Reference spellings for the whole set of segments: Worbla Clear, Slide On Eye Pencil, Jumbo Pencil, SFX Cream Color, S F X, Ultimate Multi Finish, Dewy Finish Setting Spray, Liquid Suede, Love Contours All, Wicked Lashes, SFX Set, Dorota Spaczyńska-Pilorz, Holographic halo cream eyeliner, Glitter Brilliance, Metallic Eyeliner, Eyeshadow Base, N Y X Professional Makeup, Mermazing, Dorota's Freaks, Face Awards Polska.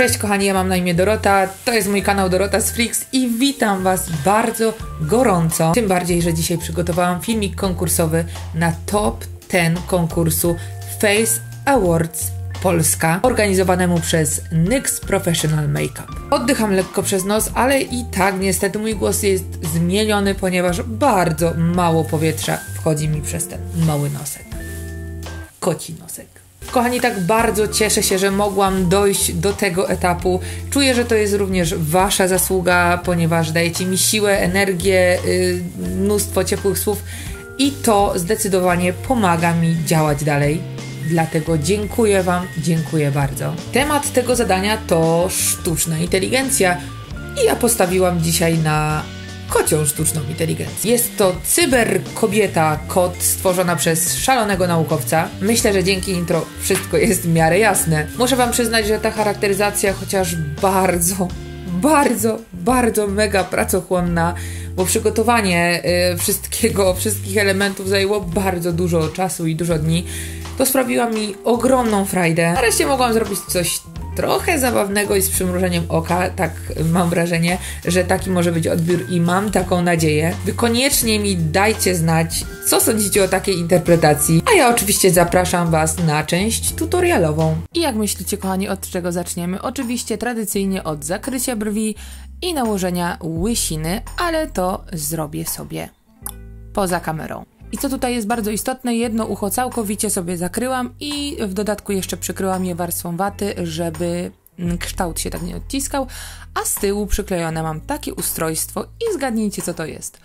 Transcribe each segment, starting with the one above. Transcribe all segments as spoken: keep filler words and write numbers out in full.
Cześć kochani, ja mam na imię Dorota, to jest mój kanał Dorota's Freaks i witam Was bardzo gorąco. Tym bardziej, że dzisiaj przygotowałam filmik konkursowy na top ten konkursu Face Awards Polska, organizowanemu przez N Y X Professional Makeup. Oddycham lekko przez nos, ale i tak niestety mój głos jest zmieniony, ponieważ bardzo mało powietrza wchodzi mi przez ten mały nosek. Koci nosek. Kochani, tak bardzo cieszę się, że mogłam dojść do tego etapu. Czuję, że to jest również Wasza zasługa, ponieważ dajecie mi siłę, energię, yy, mnóstwo ciepłych słów i to zdecydowanie pomaga mi działać dalej. Dlatego dziękuję Wam, dziękuję bardzo. Temat tego zadania to sztuczna inteligencja i ja postawiłam dzisiaj na kocią sztuczną inteligencję. Jest to cyberkobieta kot stworzona przez szalonego naukowca. Myślę, że dzięki intro wszystko jest w miarę jasne. Muszę Wam przyznać, że ta charakteryzacja, chociaż bardzo, bardzo, bardzo mega pracochłonna, bo przygotowanie y, wszystkiego, wszystkich elementów zajęło bardzo dużo czasu i dużo dni, to sprawiła mi ogromną frajdę. Nareszcie mogłam zrobić coś trochę zabawnego i z przymrużeniem oka, tak mam wrażenie, że taki może być odbiór i mam taką nadzieję. Wy koniecznie mi dajcie znać, co sądzicie o takiej interpretacji, a ja oczywiście zapraszam Was na część tutorialową. I jak myślicie, kochani, od czego zaczniemy? Oczywiście tradycyjnie od zakrycia brwi i nałożenia łysiny, ale to zrobię sobie poza kamerą. I co tutaj jest bardzo istotne, jedno ucho całkowicie sobie zakryłam i w dodatku jeszcze przykryłam je warstwą waty, żeby kształt się tak nie odciskał, a z tyłu przyklejone mam takie ustrojstwo i zgadnijcie, co to jest.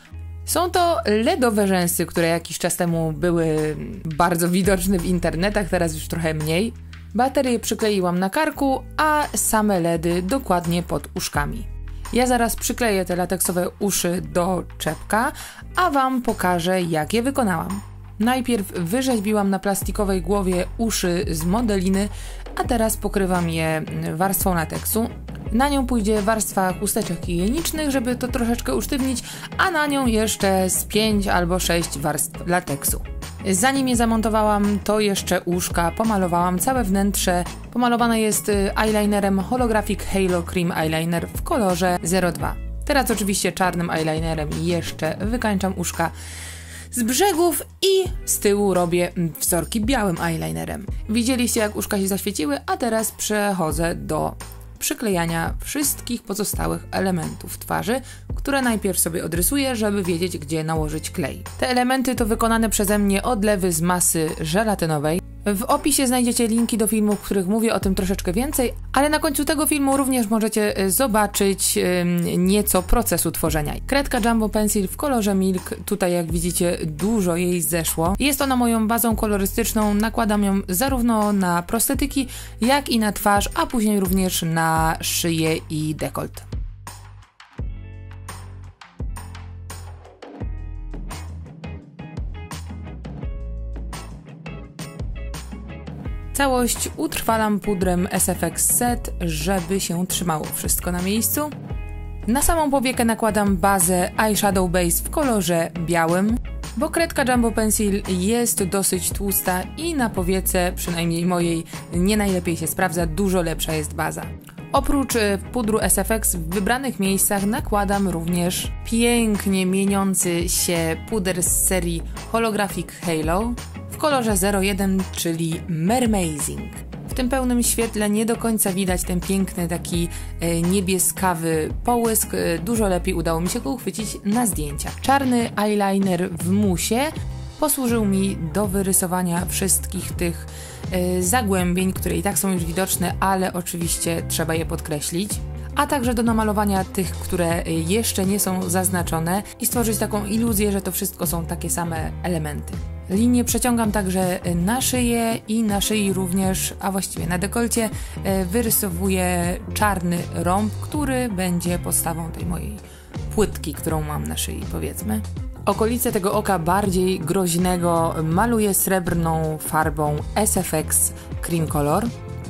Są to ledowe rzęsy, które jakiś czas temu były bardzo widoczne w internetach, teraz już trochę mniej. Baterię przykleiłam na karku, a same ledy dokładnie pod uszkami. Ja zaraz przykleję te lateksowe uszy do czepka, a Wam pokażę, jak je wykonałam. Najpierw wyrzeźbiłam na plastikowej głowie uszy z modeliny, a teraz pokrywam je warstwą lateksu. Na nią pójdzie warstwa chusteczek higienicznych, żeby to troszeczkę usztywnić, a na nią jeszcze z pięć albo sześć warstw lateksu. Zanim je zamontowałam, to jeszcze uszka pomalowałam, całe wnętrze pomalowane jest eyelinerem Holographic Halo Cream Eyeliner w kolorze zero dwa. Teraz oczywiście czarnym eyelinerem jeszcze wykańczam uszka z brzegów i z tyłu robię wzorki białym eyelinerem. Widzieliście, jak uszka się zaświeciły, a teraz przechodzę do przyklejania wszystkich pozostałych elementów twarzy, które najpierw sobie odrysuję, żeby wiedzieć, gdzie nałożyć klej. Te elementy to wykonane przeze mnie odlewy z masy żelatynowej. W opisie znajdziecie linki do filmów, w których mówię o tym troszeczkę więcej, ale na końcu tego filmu również możecie zobaczyć nieco procesu tworzenia. Kredka Jumbo Pencil w kolorze Milk, tutaj jak widzicie dużo jej zeszło. Jest ona moją bazą kolorystyczną, nakładam ją zarówno na prostetyki, jak i na twarz, a później również na szyję i dekolt. Całość utrwalam pudrem S F X Set, żeby się trzymało wszystko na miejscu. Na samą powiekę nakładam bazę Eyeshadow Base w kolorze białym, bo kredka Jumbo Pencil jest dosyć tłusta i na powiece, przynajmniej mojej, nie najlepiej się sprawdza, dużo lepsza jest baza. Oprócz pudru S F X w wybranych miejscach nakładam również pięknie mieniący się puder z serii Holographic Halo w kolorze zero jeden, czyli Mermazing. W tym pełnym świetle nie do końca widać ten piękny, taki niebieskawy połysk. Dużo lepiej udało mi się go uchwycić na zdjęciach. Czarny eyeliner w musie posłużył mi do wyrysowania wszystkich tych zagłębień, które i tak są już widoczne, ale oczywiście trzeba je podkreślić, a także do namalowania tych, które jeszcze nie są zaznaczone i stworzyć taką iluzję, że to wszystko są takie same elementy. Linię przeciągam także na szyję i na szyi również, a właściwie na dekolcie, wyrysowuję czarny rąb, który będzie podstawą tej mojej płytki, którą mam na szyi, powiedzmy. Okolice tego oka bardziej groźnego maluję srebrną farbą S F X Cream Color.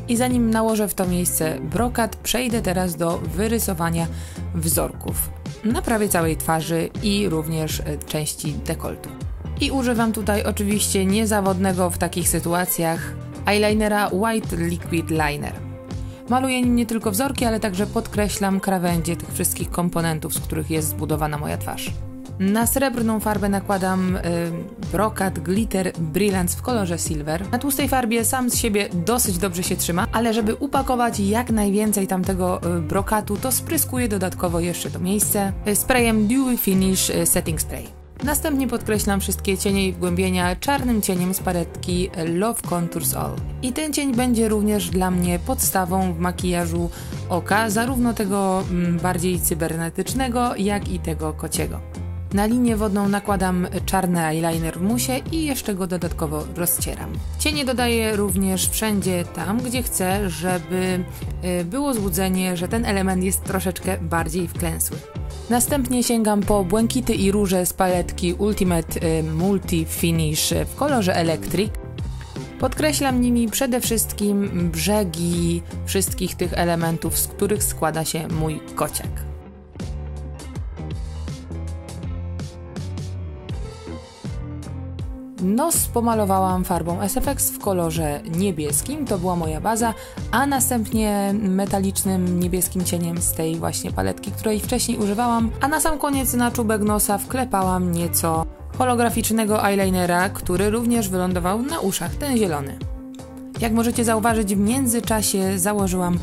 I zanim nałożę w to miejsce brokat, przejdę teraz do wyrysowania wzorków na prawie całej twarzy i również części dekoltu. I używam tutaj oczywiście niezawodnego w takich sytuacjach eyelinera White Liquid Liner. Maluję nim nie tylko wzorki, ale także podkreślam krawędzie tych wszystkich komponentów, z których jest zbudowana moja twarz. Na srebrną farbę nakładam y, brokat Glitter Brilliance w kolorze silver. Na tłustej farbie sam z siebie dosyć dobrze się trzyma, ale żeby upakować jak najwięcej tamtego y, brokatu, to spryskuję dodatkowo jeszcze to miejsce sprayem Dewy Finish Setting Spray. Następnie podkreślam wszystkie cienie i wgłębienia czarnym cieniem z paletki Love Contours All. I ten cień będzie również dla mnie podstawą w makijażu oka, zarówno tego bardziej cybernetycznego, jak i tego kociego. Na linię wodną nakładam czarny eyeliner w musie i jeszcze go dodatkowo rozcieram. Cienie dodaję również wszędzie tam, gdzie chcę, żeby było złudzenie, że ten element jest troszeczkę bardziej wklęsły. Następnie sięgam po błękity i róże z paletki Ultimate Multi Finish w kolorze Electric. Podkreślam nimi przede wszystkim brzegi wszystkich tych elementów, z których składa się mój kociak. Nos pomalowałam farbą S F X w kolorze niebieskim, to była moja baza, a następnie metalicznym niebieskim cieniem z tej właśnie paletki, której wcześniej używałam, a na sam koniec na czubek nosa wklepałam nieco holograficznego eyelinera, który również wylądował na uszach, ten zielony. Jak możecie zauważyć, w międzyczasie założyłam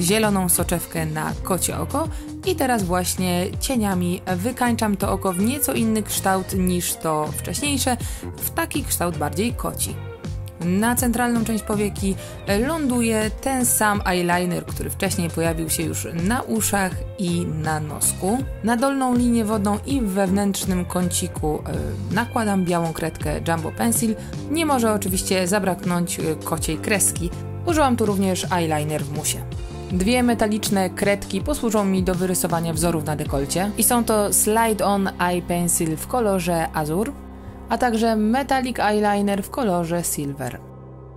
zieloną soczewkę na kocie oko i teraz właśnie cieniami wykańczam to oko w nieco inny kształt niż to wcześniejsze, w taki kształt bardziej koci. Na centralną część powieki ląduje ten sam eyeliner, który wcześniej pojawił się już na uszach i na nosku. Na dolną linię wodną i w wewnętrznym kąciku nakładam białą kredkę Jumbo Pencil. Nie może oczywiście zabraknąć kociej kreski. Użyłam tu również eyeliner w musie. Dwie metaliczne kredki posłużą mi do wyrysowania wzorów na dekolcie i są to Slide On Eye Pencil w kolorze azur, a także Metallic Eyeliner w kolorze silver.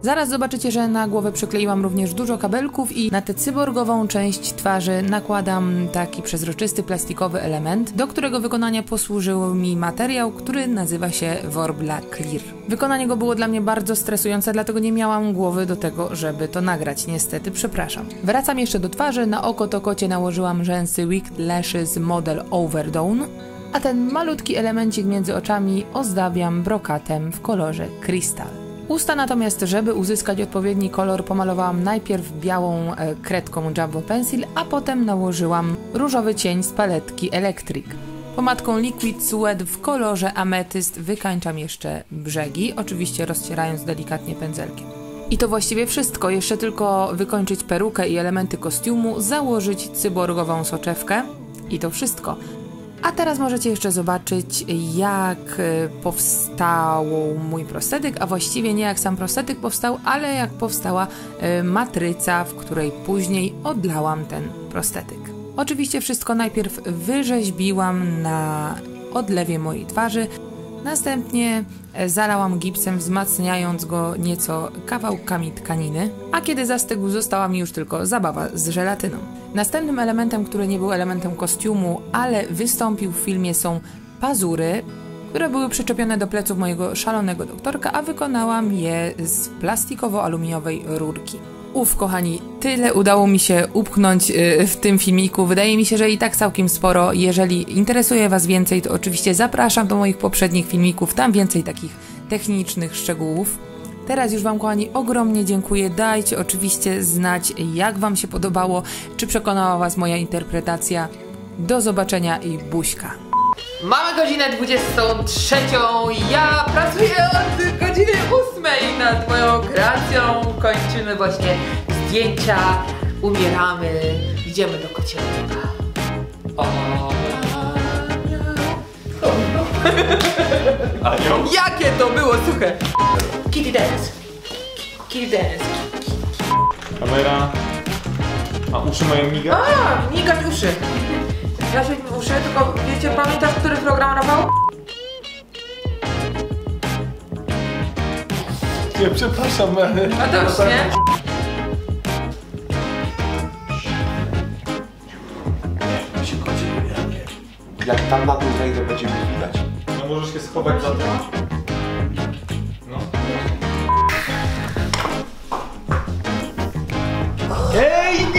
Zaraz zobaczycie, że na głowę przykleiłam również dużo kabelków i na tę cyborgową część twarzy nakładam taki przezroczysty plastikowy element, do którego wykonania posłużył mi materiał, który nazywa się Worbla Clear. Wykonanie go było dla mnie bardzo stresujące, dlatego nie miałam głowy do tego, żeby to nagrać. Niestety, przepraszam. Wracam jeszcze do twarzy. Na oko to kocie nałożyłam rzęsy Wicked Lashes Model Overdone, a ten malutki elemencik między oczami ozdabiam brokatem w kolorze krystal. Usta natomiast, żeby uzyskać odpowiedni kolor, pomalowałam najpierw białą kredką Jumbo Pencil, a potem nałożyłam różowy cień z paletki Electric. Pomadką Liquid Suede w kolorze ametyst wykańczam jeszcze brzegi, oczywiście rozcierając delikatnie pędzelkiem. I to właściwie wszystko, jeszcze tylko wykończyć perukę i elementy kostiumu, założyć cyborgową soczewkę i to wszystko. A teraz możecie jeszcze zobaczyć, jak powstał mój prostetyk, a właściwie nie jak sam prostetyk powstał, ale jak powstała matryca, w której później odlałam ten prostetyk. Oczywiście wszystko najpierw wyrzeźbiłam na odlewie mojej twarzy, następnie zalałam gipsem, wzmacniając go nieco kawałkami tkaniny, a kiedy zastygł, została mi już tylko zabawa z żelatyną. Następnym elementem, który nie był elementem kostiumu, ale wystąpił w filmie, są pazury, które były przyczepione do pleców mojego szalonego doktorka, a wykonałam je z plastikowo-aluminiowej rurki. Uf, kochani, tyle udało mi się upchnąć w tym filmiku. Wydaje mi się, że i tak całkiem sporo. Jeżeli interesuje Was więcej, to oczywiście zapraszam do moich poprzednich filmików, tam więcej takich technicznych szczegółów. Teraz już Wam, kochani, ogromnie dziękuję. Dajcie oczywiście znać, jak Wam się podobało, czy przekonała Was moja interpretacja. Do zobaczenia i buźka. Mamy godzinę dwudziestą trzecią. Ja pracuję od godziny ósmej nad moją kreacją. Kończymy właśnie zdjęcia, umieramy, idziemy do kociołka. O. Jakie to było suche! Kitty dance! Kitty dance! Kamera. A uszy mają migać? A, migać uszy! Ja się w uszy, tylko wiecie, pamiętasz, który program robił? Nie, przepraszam, ale... A to już nie? Nie, mi się kocie nie. Jak tam na dół wejdę, będzie mi widać. No możesz się schować za tym. No. Ej!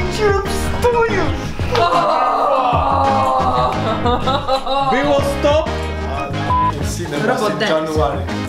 robotę. January.